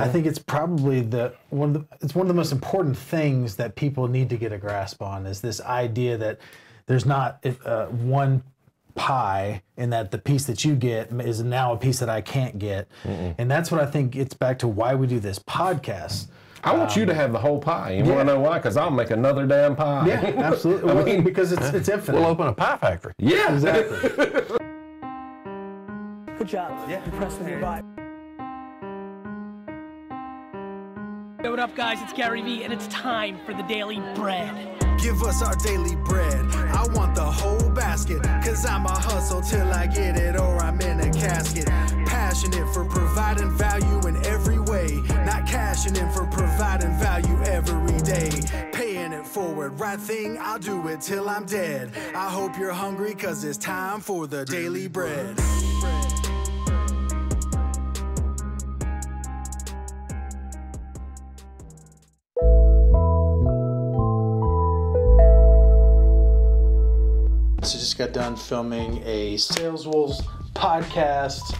I think it's probably one of the most important things that people need to get a grasp on is this idea that there's not one pie, and that the piece that you get is now a piece that I can't get. Mm-mm. And that's what I think gets back to why we do this podcast. I want you to have the whole pie. You want to know why? Because I'll make another damn pie. Yeah, absolutely. I mean, because it's infinite. We'll open a pie factory. Yeah, exactly. Good job. Yeah. Impressed with your vibe. Hey, what up, guys? It's Gary V, and it's time for the Daily Bread. Give us our daily bread. I want the whole basket, cause I'm a hustle till I get it or I'm in a casket. Passionate for providing value in every way. Not cashing in for providing value every day. Paying it forward, right thing, I'll do it till I'm dead. I hope you're hungry, cause it's time for the Daily Bread. Got done filming a Saleswolves podcast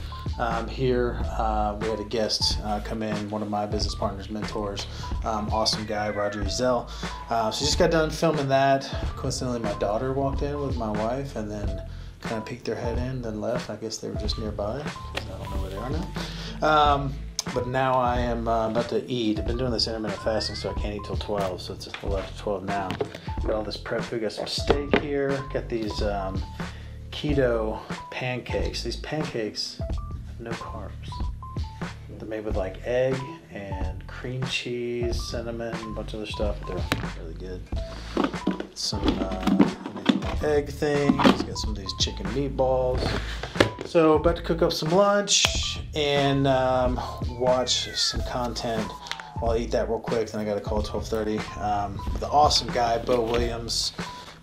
here. We had a guest come in, one of my business partners, mentors, awesome guy, Roger Uzzell. So just got done filming that. Coincidentally, my daughter walked in with my wife and then kind of peeked their head in, then left. I guess they were just nearby. So I don't know where they are now. But now I am about to eat. I've been doing this intermittent fasting, so I can't eat till 12, so it's 11 to 12 now. Got all this prep food. Got some steak here. Got these keto pancakes. These pancakes have no carbs. They're made with like egg and cream cheese, cinnamon, a bunch of other stuff. They're really good. Some egg things. Got some of these chicken meatballs. So about to cook up some lunch and watch some content. I'll eat that real quick, then I got a call at 12:30. The awesome guy, Bo Williams,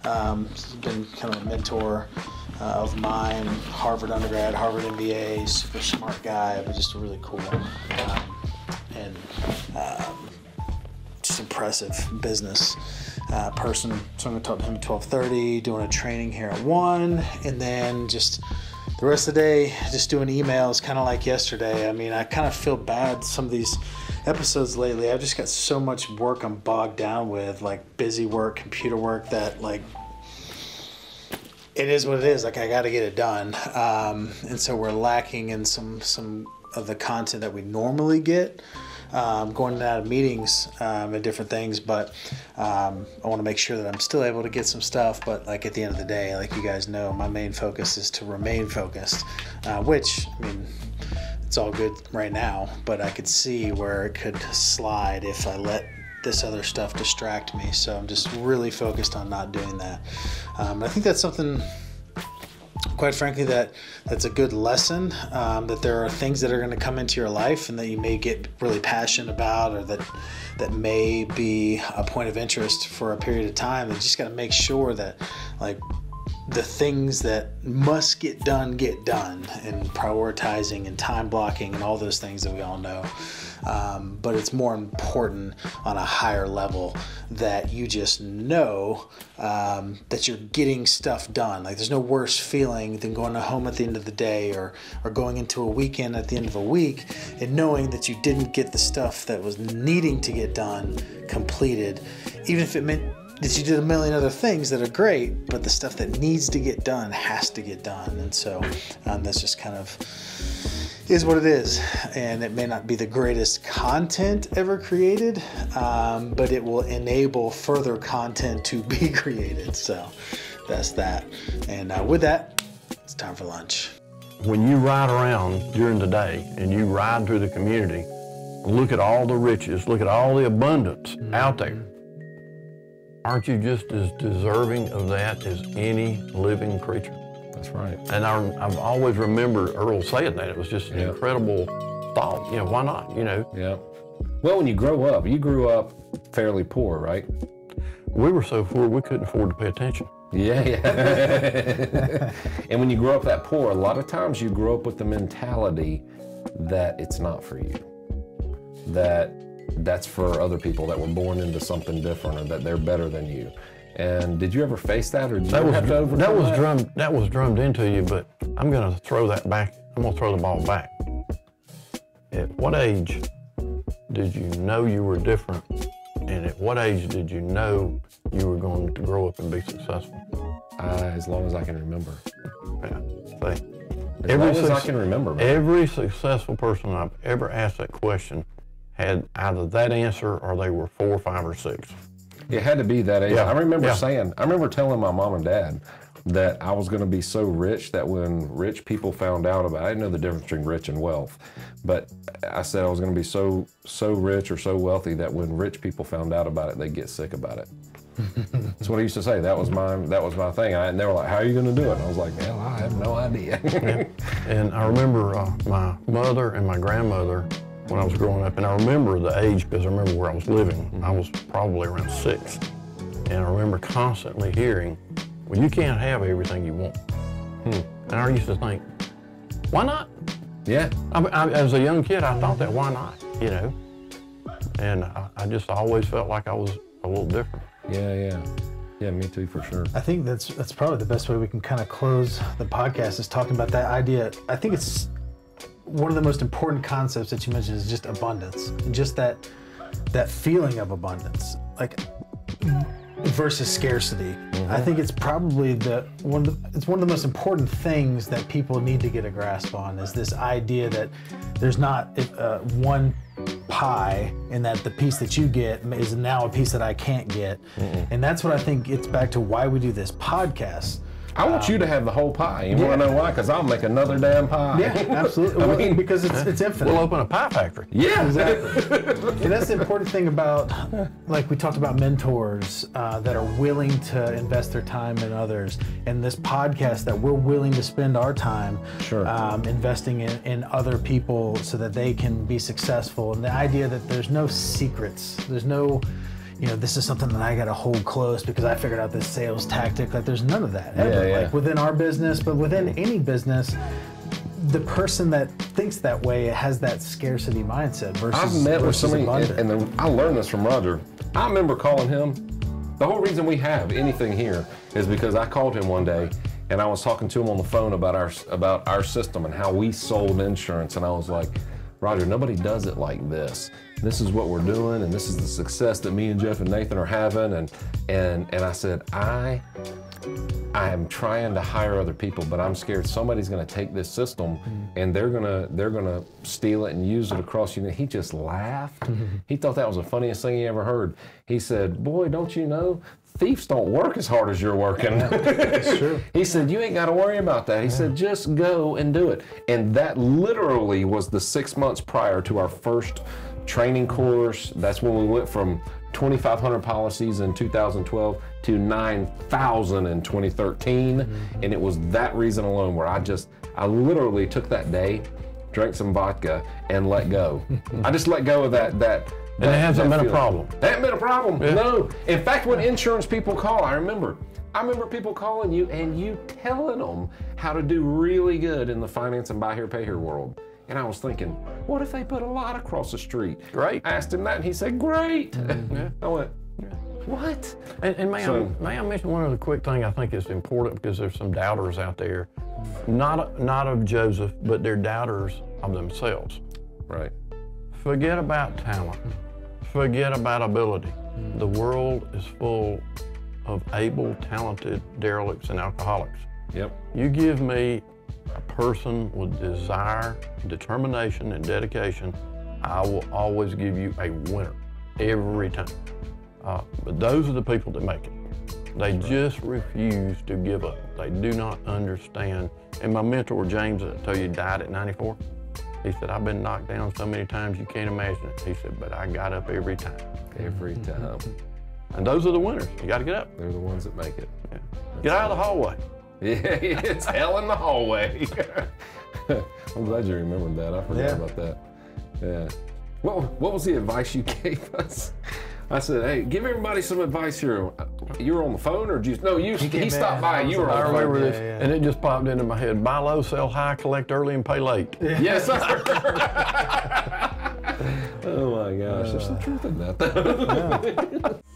he's been kind of a mentor of mine, Harvard undergrad, Harvard MBA, super smart guy, but just a really cool just impressive business person. So I'm going to talk to him at 12:30, doing a training here at 1, and then just the rest of the day, just doing emails, kind of like yesterday. I mean, I kind of feel bad some of these episodes lately. I've just got so much work I'm bogged down with, like busy work, computer work, that like it is what it is. Like I got to get it done, and so we're lacking in some of the content that we normally get. Going in and out of meetings and different things, but I want to make sure that I'm still able to get some stuff. But like at the end of the day, like you guys know, my main focus is to remain focused, which I mean, it's all good right now, but I could see where it could slide if I let this other stuff distract me. So I'm just really focused on not doing that. I think that's something, quite frankly, that's a good lesson, that there are things that are going to come into your life and that you may get really passionate about, or that may be a point of interest for a period of time. You just got to make sure that like the things that must get done, and prioritizing and time blocking and all those things that we all know. But it's more important on a higher level that you just know that you're getting stuff done. Like there's no worse feeling than going home at the end of the day or going into a weekend at the end of a week and knowing that you didn't get the stuff that was needing to get done completed, even if it meant that you did a million other things that are great, but the stuff that needs to get done has to get done. And so that's just kind of is what it is. And it may not be the greatest content ever created, but it will enable further content to be created. So that's that. And with that, it's time for lunch. When you ride around during the day and you ride through the community, look at all the riches, look at all the abundance out there. Aren't you just as deserving of that as any living creature? That's right. And I've always remembered Earl saying that. It was just an incredible thought. You know, why not, you know? Yeah. Well, when you grew up fairly poor, right? We were so poor, we couldn't afford to pay attention. Yeah. And when you grow up that poor, a lot of times you grow up with the mentality that it's not for you, that that's for other people that were born into something different, or that they're better than you. And did you ever face that, or did you have to overcome that? That was drummed into you, but I'm going to throw the ball back. At what age did you know you were different? And at what age did you know you were going to grow up and be successful? As long as I can remember. Yeah. See, as long as I can remember. Man. Every successful person I've ever asked that question had either that answer or they were 4, 5, or 6. It had to be that age. Yeah. I remember telling my mom and dad that I was going to be so rich that when rich people found out about it, I didn't know the difference between rich and wealth, but I said I was going to be so rich or so wealthy that when rich people found out about it, they'd get sick about it. That's what I used to say. That was my thing. And they were like, "How are you going to do it?" And I was like, "Hell, I have no idea." And I remember my mother and my grandmother when I was growing up, and I remember the age because I remember where I was living. I was probably around 6, and I remember constantly hearing, "Well, you can't have everything you want." And I used to think, why not? Yeah. I as a young kid, I thought that, why not, you know? And I just always felt like I was a little different. Yeah. Yeah, me too, for sure. I think that's probably the best way we can kind of close the podcast is talking about that idea. I think it's one of the most important concepts that you mentioned is just abundance, and just that feeling of abundance. Like, versus scarcity. I think it's probably one of the most important things that people need to get a grasp on is this idea that there's not one pie, and that the piece that you get is now a piece that I can't get. And that's what I think gets back to why we do this podcast. I want you to have the whole pie. You want to know why? Because I'll make another damn pie. Yeah, absolutely. I mean, because it's infinite. We'll open a pie factory. Yeah, exactly. And that's the important thing about, like we talked about, mentors that are willing to invest their time in others, and this podcast that we're willing to spend our time investing in other people so that they can be successful. And the idea that there's no secrets, there's no, you know, this is something that I got to hold close because I figured out this sales tactic. Like, there's none of that ever. Like, within our business, but within any business, the person that thinks that way has that scarcity mindset versus abundance. I've met with somebody, and I learned this from Roger. I remember calling him. The whole reason we have anything here is because I called him one day, and I was talking to him on the phone about our system and how we sold insurance, and I was like, "Roger, nobody does it like this. This is what we're doing, and this is the success that me and Jeff and Nathan are having." And I said, I am trying to hire other people, but I'm scared somebody's going to take this system and they're going to steal it and use it across. You know, he just laughed. He thought that was the funniest thing he ever heard. He said, "Boy, don't you know, thieves don't work as hard as you're working." That's true. He said, "You ain't got to worry about that." He said, "Just go and do it." And that literally was the 6 months prior to our first training course. That's when we went from 2,500 policies in 2012 to 9,000 in 2013. And it was that reason alone where I literally took that day, drank some vodka, and let go. I just let go of that. And it hasn't been a problem. It hasn't been a problem, no. In fact, when insurance people call, I remember people calling you and you telling them how to do really good in the finance and buy here, pay here world. And I was thinking, what if they put a lot across the street? Great. I asked him that, and he said, "Great." I went, "What?" And may I mention one other quick thing I think is important, because there's some doubters out there, not of Joseph, but they're doubters of themselves. Right. Forget about talent. Forget about ability. The world is full of able, talented derelicts and alcoholics. Yep. You give me a person with desire, determination, and dedication, I will always give you a winner every time. But those are the people that make it. They just refuse to give up. They do not understand. And my mentor, James, I tell you, died at 94. He said, "I've been knocked down so many times you can't imagine it." He said, "But I got up every time." Every time. And those are the winners. You got to get up. They're the ones that make it. Yeah. Get out of the hallway. Yeah, it's hell in the hallway. I'm glad you remembered that. I forgot about that. Yeah. What was the advice you gave us? I said, "Hey, give everybody some advice here." You were on the phone, or just no? He stopped by. You were on the phone. I remember this, and it just popped into my head: buy low, sell high, collect early, and pay late. Yeah. Yes, sir. Oh my gosh, there's some truth in that.